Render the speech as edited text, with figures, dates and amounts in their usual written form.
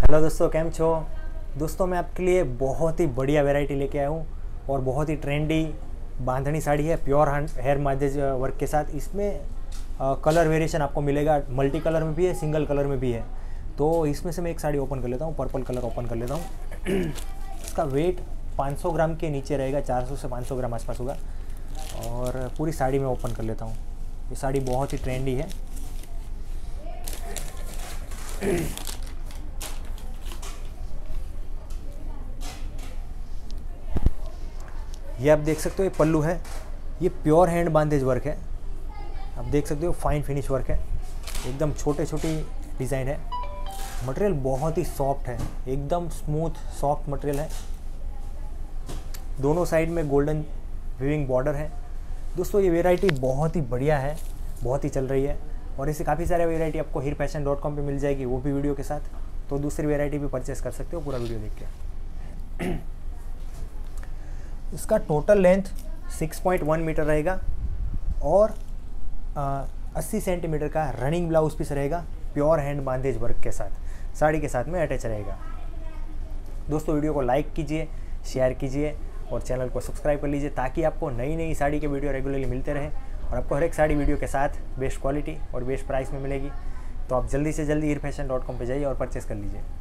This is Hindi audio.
हेलो दोस्तों, केम छो। दोस्तों मैं आपके लिए बहुत ही बढ़िया वैरायटी लेके आया हूँ और बहुत ही ट्रेंडी बांधनी साड़ी है प्योर हेयर बांधेज वर्क के साथ। इसमें कलर वेरिएशन आपको मिलेगा, मल्टी कलर में भी है, सिंगल कलर में भी है। तो इसमें से मैं एक साड़ी ओपन कर लेता हूँ, पर्पल कलर ओपन कर लेता हूँ। इसका वेट 500 ग्राम के नीचे रहेगा, 400 से 500 ग्राम आसपास होगा। और पूरी साड़ी मैं ओपन कर लेता हूँ। ये साड़ी बहुत ही ट्रेंडी है। ये आप देख सकते हो, ये पल्लू है, ये प्योर हैंड बांधेज वर्क है। आप देख सकते हो फाइन फिनिश वर्क है, एकदम छोटे छोटी डिज़ाइन है। मटेरियल बहुत ही सॉफ्ट है, एकदम स्मूथ सॉफ्ट मटेरियल है। दोनों साइड में गोल्डन वीविंग बॉर्डर है। दोस्तों ये वेराइटी बहुत ही बढ़िया है, बहुत ही चल रही है और ऐसी काफ़ी सारी वेराइटी आपको HeerFashion.com पे मिल जाएगी, वो भी वीडियो के साथ। तो दूसरी वेराइटी भी परचेस कर सकते हो पूरा वीडियो देख के। इसका टोटल लेंथ 6.1 मीटर रहेगा और 80 सेंटीमीटर का रनिंग ब्लाउज पीस रहेगा, प्योर हैंड बांधेज वर्क के साथ, साड़ी के साथ में अटैच रहेगा। दोस्तों वीडियो को लाइक कीजिए, शेयर कीजिए और चैनल को सब्सक्राइब कर लीजिए, ताकि आपको नई नई साड़ी के वीडियो रेगुलरली मिलते रहे और आपको हर एक साड़ी वीडियो के साथ बेस्ट क्वालिटी और बेस्ट प्राइस में मिलेगी। तो आप जल्दी से जल्दी HeerFashion.com पर जाइए और परचेस कर लीजिए।